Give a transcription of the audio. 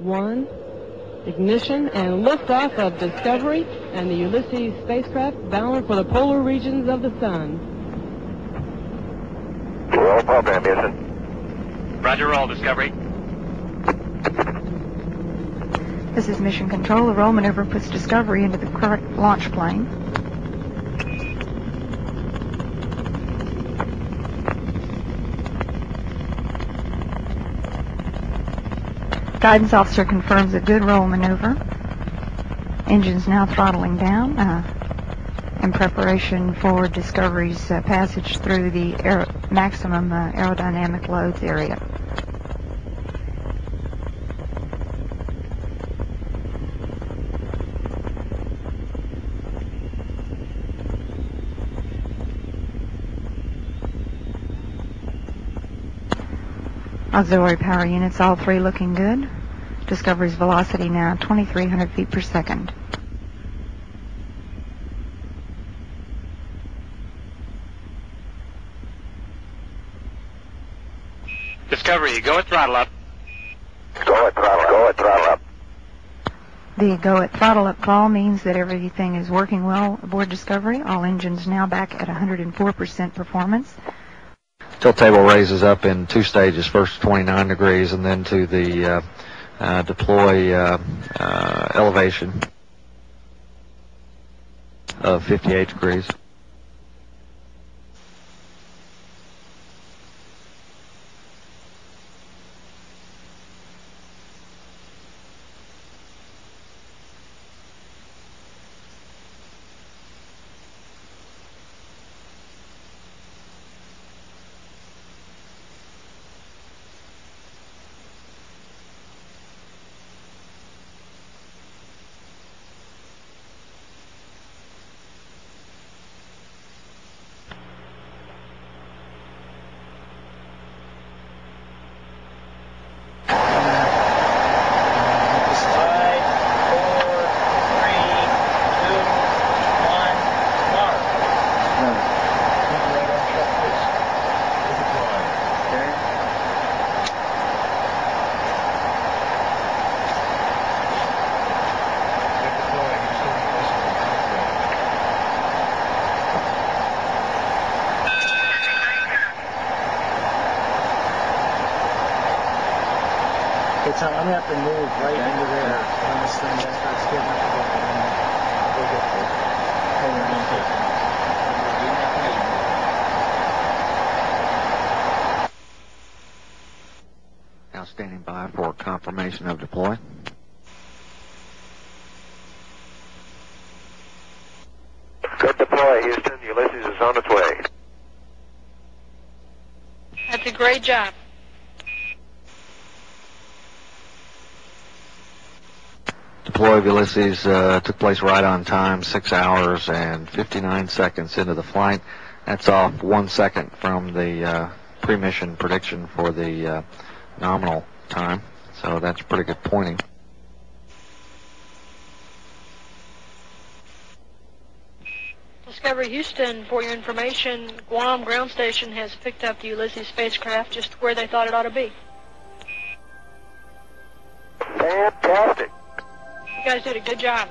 1, ignition and liftoff of Discovery and the Ulysses spacecraft bound for the polar regions of the sun. Roll program, Houston. Roger, roll, Discovery. This is Mission Control. The roll maneuver puts Discovery into the correct launch plane. Guidance officer confirms a good roll maneuver. Engines now throttling down in preparation for Discovery's passage through the maximum aerodynamic loads area. Auxiliary power units, all three looking good. Discovery's velocity now 2,300 feet per second. Discovery, go at throttle up. Go at throttle up. Go at throttle up. The go at throttle up call means that everything is working well aboard Discovery. All engines now back at 104% performance. Tilt table raises up in two stages, first to 29 degrees and then to the deploy elevation of 58 degrees. I'm going to have to move right into there when this thing starts getting up a little bit. We'll get there. Hold on a second. Now standing by for confirmation of deploy. Good deploy, Houston. Ulysses is on its way. That's a great job. Deploy of Ulysses took place right on time, 6 hours and 59 seconds into the flight. That's off 1 second from the pre-mission prediction for the nominal time, so that's pretty good pointing. Discovery Houston, for your information, Guam Ground Station has picked up the Ulysses spacecraft just where they thought it ought to be. Fantastic. You guys did a good job.